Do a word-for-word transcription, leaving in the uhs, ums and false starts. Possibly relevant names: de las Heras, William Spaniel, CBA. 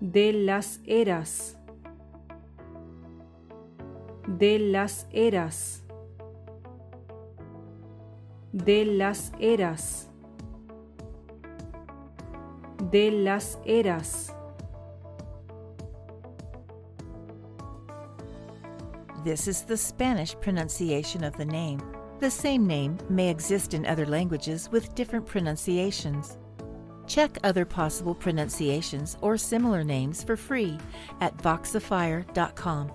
de las Heras, de las Heras, de las Heras, de las Heras. This is the Spanish pronunciation of the name. The same name may exist in other languages with different pronunciations. Check other possible pronunciations or similar names for free at voxafire dot com.